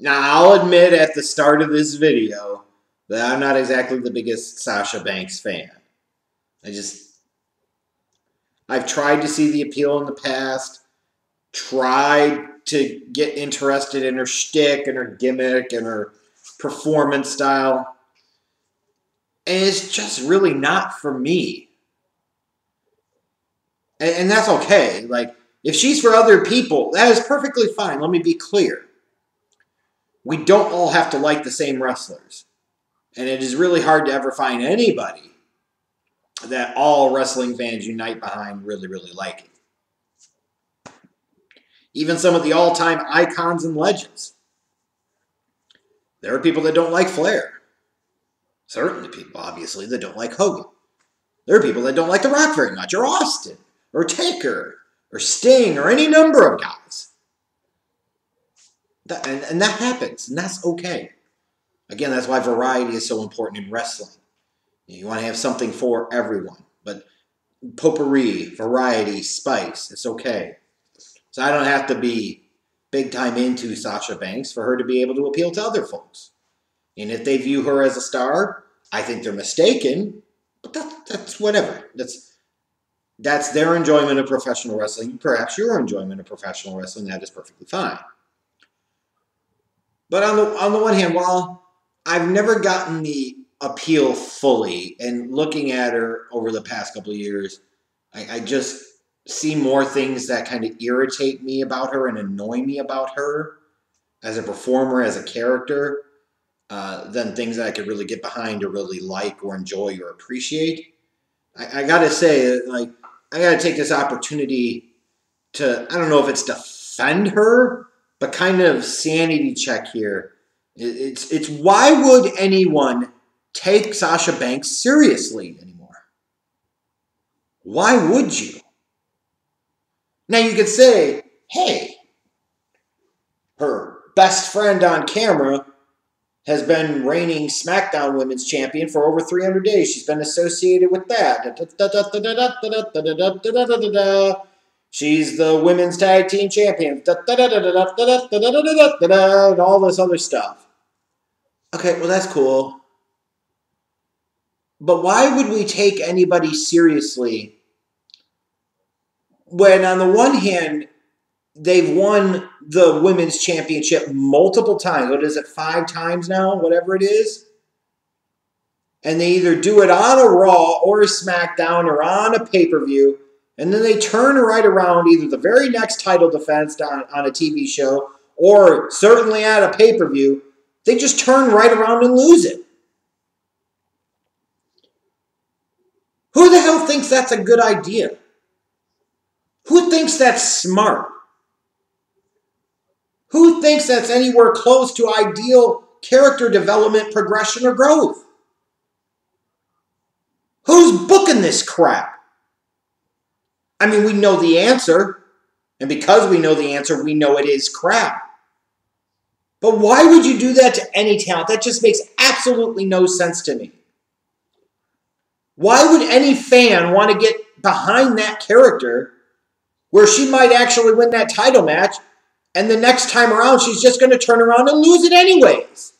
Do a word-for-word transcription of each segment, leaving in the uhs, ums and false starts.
Now, I'll admit at the start of this video that I'm not exactly the biggest Sasha Banks fan. I just, I've tried to see the appeal in the past, tried to get interested in her shtick and her gimmick and her performance style. And it's just really not for me. And, and that's okay. Like, if she's for other people, that is perfectly fine. Let me be clear. We don't all have to like the same wrestlers. And it is really hard to ever find anybody that all wrestling fans unite behind really, really liking. Even some of the all-time icons and legends. There are people that don't like Flair. Certainly people, obviously, that don't like Hogan. There are people that don't like The Rock very much, or Austin, or Taker, or Sting, or any number of guys. That, and, and that happens, and that's okay. Again, that's why variety is so important in wrestling. You want to have something for everyone, but potpourri, variety, spice, it's okay. So I don't have to be big time into Sasha Banks for her to be able to appeal to other folks. And if they view her as a star, I think they're mistaken, but that, that's whatever. That's, that's their enjoyment of professional wrestling. Perhaps your enjoyment of professional wrestling, that is perfectly fine. But on the, on the one hand, while I've never gotten the appeal fully, and looking at her over the past couple of years, I, I just see more things that kind of irritate me about her and annoy me about her as a performer, as a character, uh, than things that I could really get behind or really like or enjoy or appreciate. I, I got to say, like, I got to take this opportunity to, I don't know if it's defend her, but kind of sanity check here. It's, it's why would anyone take Sasha Banks seriously anymore? Why would you? Now you could say, hey, her best friend on camera has been reigning SmackDown Women's Champion for over three hundred days. She's been associated with that. She's the women's tag team champion. And all this other stuff. Okay, well, that's cool. But why would we take anybody seriously when, on the one hand, they've won the women's championship multiple times? What is it, five times now? Whatever it is. And they either do it on a Raw or a SmackDown or on a pay-per-view. And then they turn right around either the very next title defense on, on a T V show or certainly at a pay-per-view. They just turn right around and lose it. Who the hell thinks that's a good idea? Who thinks that's smart? Who thinks that's anywhere close to ideal character development, progression, or growth? Who's booking this crap? I mean, we know the answer, and because we know the answer, we know it is crap. But why would you do that to any talent? That just makes absolutely no sense to me. Why would any fan want to get behind that character where she might actually win that title match, and the next time around, she's just going to turn around and lose it anyways?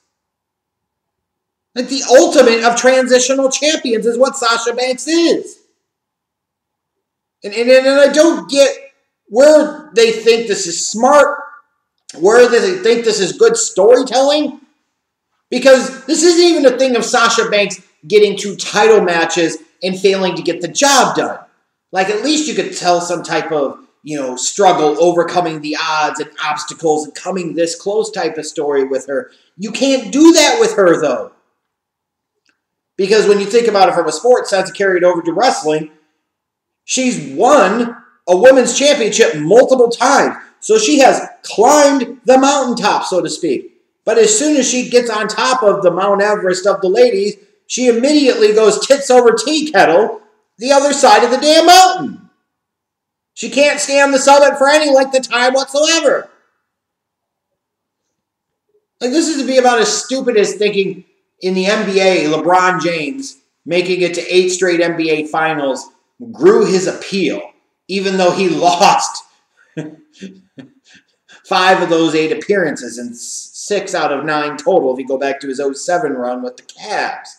Like, the ultimate of transitional champions is what Sasha Banks is. And, and, and I don't get where they think this is smart, where they think this is good storytelling, because this isn't even a thing of Sasha Banks getting to title matches and failing to get the job done. Like, at least you could tell some type of, you know, struggle, overcoming the odds and obstacles and coming this close type of story with her. You can't do that with her, though. Because when you think about it from a sports sense, carried over to wrestling, she's won a women's championship multiple times. So she has climbed the mountaintop, so to speak. But as soon as she gets on top of the Mount Everest of the ladies, she immediately goes tits over tea kettle the other side of the damn mountain. She can't stay on the summit for any length of time whatsoever. Like, this is to be about as stupid as thinking in the N B A, LeBron James making it to eight straight N B A finals grew his appeal, even though he lost five of those eight appearances and six out of nine total if you go back to his oh seven run with the Cavs.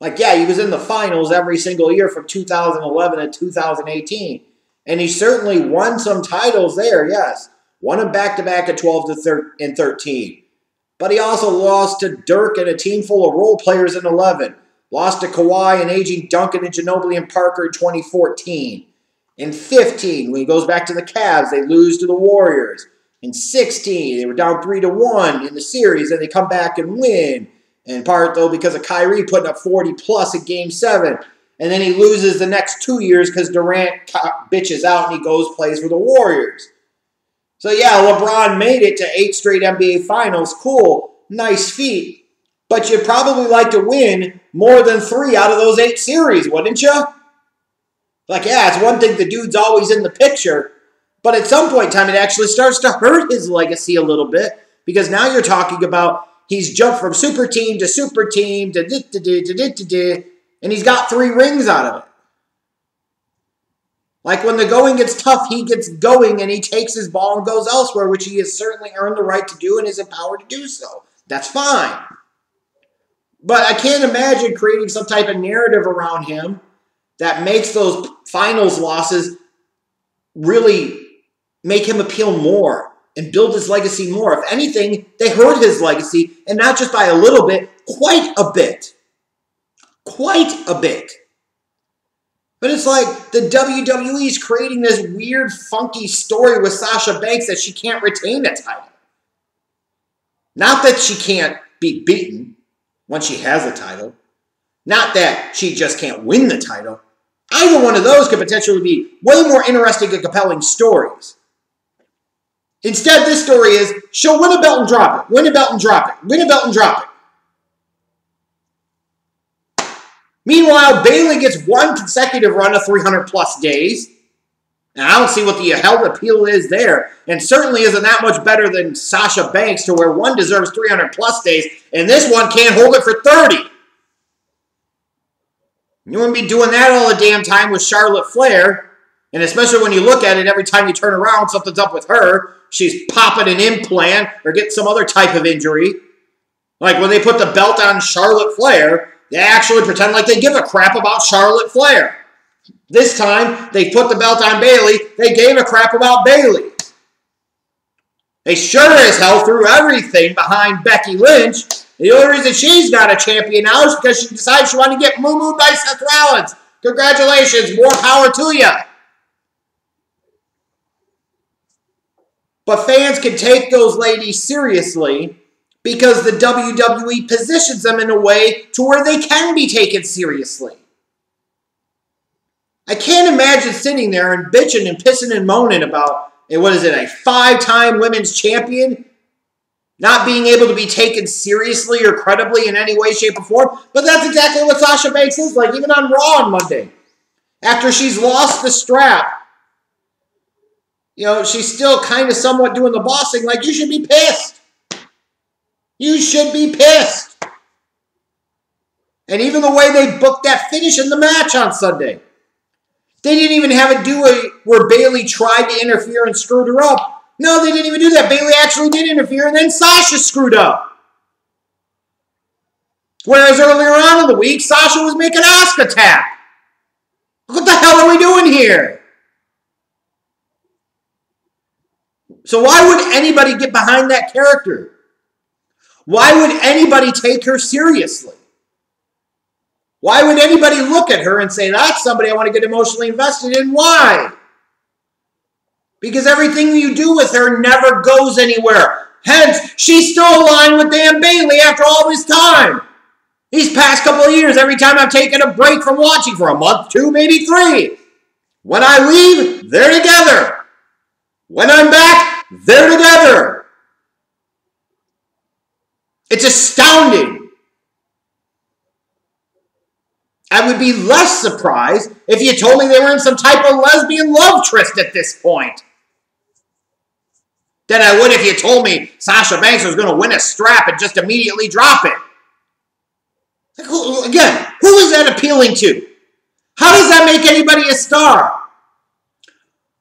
Like, yeah, he was in the finals every single year from two thousand eleven to two thousand eighteen. And he certainly won some titles there, yes. Won them back-to-back at twelve and thirteen. But he also lost to Dirk and a team full of role players in eleven. Lost to Kawhi and aging Duncan and Ginobili and Parker in twenty fourteen. In fifteen, when he goes back to the Cavs, they lose to the Warriors. In sixteen, they were down three to one in the series, and they come back and win. In part, though, because of Kyrie putting up forty plus in Game seven. And then he loses the next two years because Durant bitches out and he goes plays for the Warriors. So, yeah, LeBron made it to eight straight N B A finals. Cool. Nice feat. But you'd probably like to win more than three out of those eight series, wouldn't you? Like, yeah, it's one thing the dude's always in the picture. But at some point in time, it actually starts to hurt his legacy a little bit. Because now you're talking about he's jumped from super team to super team. Da, da, da, da, da, da, da, and he's got three rings out of it. Like, when the going gets tough, he gets going and he takes his ball and goes elsewhere, which he has certainly earned the right to do and is empowered to do so. That's fine. But I can't imagine creating some type of narrative around him that makes those finals losses really make him appeal more and build his legacy more. If anything, they hurt his legacy, and not just by a little bit, quite a bit. Quite a bit. But it's like the W W E is creating this weird, funky story with Sasha Banks that she can't retain the title. Not that she can't be beaten once she has the title. Not that she just can't win the title. Either one of those could potentially be way more interesting and compelling stories. Instead, this story is, she'll win a belt and drop it. Win a belt and drop it. Win a belt and drop it. Meanwhile, Bayley gets one consecutive run of three hundred plus days. And I don't see what the hell appeal is there. And certainly isn't that much better than Sasha Banks, to where one deserves three hundred plus days, and this one can't hold it for thirty. You wouldn't be doing that all the damn time with Charlotte Flair. And especially when you look at it, every time you turn around, something's up with her. She's popping an implant or getting some other type of injury. Like when they put the belt on Charlotte Flair, they actually pretend like they give a crap about Charlotte Flair. This time, they put the belt on Bayley. They gave a crap about Bayley. They sure as hell threw everything behind Becky Lynch. The only reason she's not a champion now is because she decided she wanted to get moo-mooed by Seth Rollins. Congratulations. More power to you. But fans can take those ladies seriously, because the W W E positions them in a way to where they can be taken seriously. I can't imagine sitting there and bitching and pissing and moaning about, what is it, a five-time women's champion not being able to be taken seriously or credibly in any way, shape, or form. But that's exactly what Sasha Banks is like, even on Raw on Monday. After she's lost the strap, you know, she's still kind of somewhat doing the bossing, like, you should be pissed. You should be pissed. And even the way they booked that finish in the match on Sunday. They didn't even have it do a, where Bayley tried to interfere and screwed her up. No, they didn't even do that. Bayley actually did interfere, and then Sasha screwed up. Whereas earlier on in the week, Sasha was making Asuka tap. What the hell are we doing here? So why would anybody get behind that character? Why would anybody take her seriously? Why would anybody look at her and say, that's somebody I want to get emotionally invested in? Why? Because everything you do with her never goes anywhere. Hence, she's still aligned with Dan Bailey after all this time. These past couple of years, every time I've taken a break from watching for a month, two, maybe three. When I leave, they're together. When I'm back, they're together. It's astounding. I would be less surprised if you told me they were in some type of lesbian love tryst at this point than I would if you told me Sasha Banks was going to win a strap and just immediately drop it. Like, who, again, who is that appealing to? How does that make anybody a star?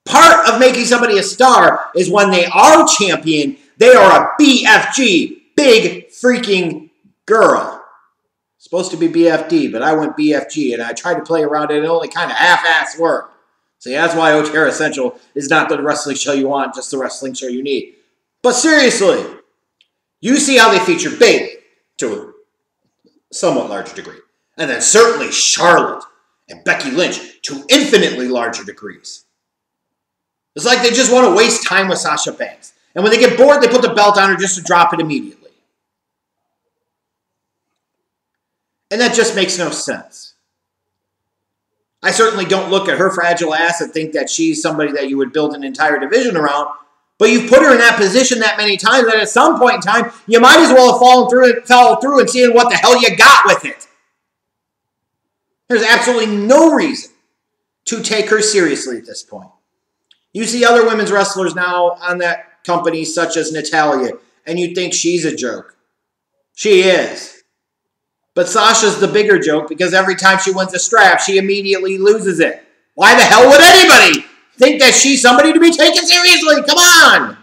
Part of making somebody a star is when they are champion, They are a B F G, big freaking girl. Supposed to be B F D, but I went B F G, and I tried to play around it, and it only kind of half-ass worked. See, that's why O T R Essential is not the wrestling show you want, just the wrestling show you need. But seriously, you see how they feature Bayley to a somewhat larger degree. And then certainly Charlotte and Becky Lynch to infinitely larger degrees. It's like they just want to waste time with Sasha Banks. And when they get bored, they put the belt on her just to drop it immediately. And that just makes no sense. I certainly don't look at her fragile ass and think that she's somebody that you would build an entire division around. But you've put her in that position that many times that at some point in time, you might as well have fallen through and fell through and seen what the hell you got with it. There's absolutely no reason to take her seriously at this point. You see other women's wrestlers now on that company, such as Natalya, and you think she's a joke. She is. But Sasha's the bigger joke because every time she wins a strap, she immediately loses it. Why the hell would anybody think that she's somebody to be taken seriously? Come on!